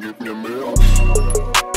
give me a meal.